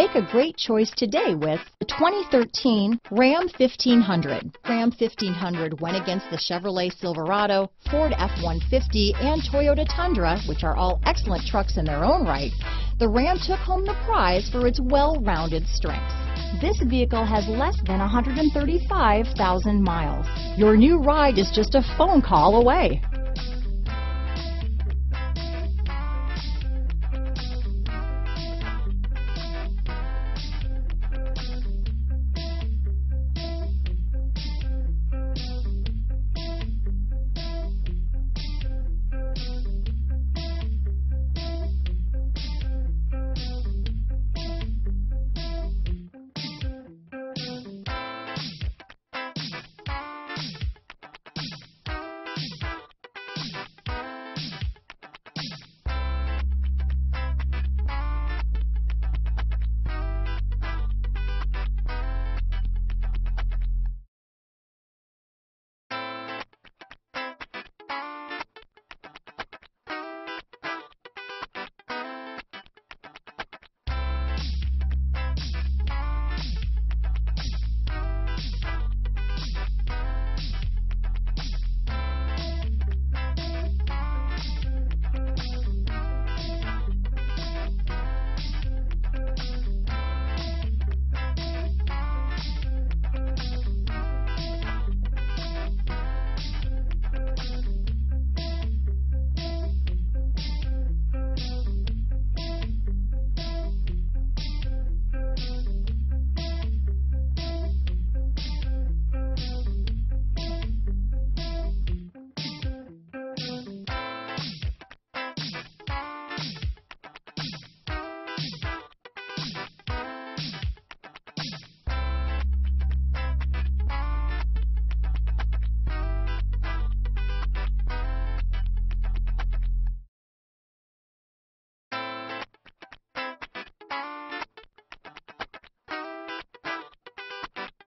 Make a great choice today with the 2013 Ram 1500. Ram 1500 went against the Chevrolet Silverado, Ford F-150, and Toyota Tundra, which are all excellent trucks in their own right. The Ram took home the prize for its well-rounded strengths. This vehicle has less than 135,000 miles. Your new ride is just a phone call away.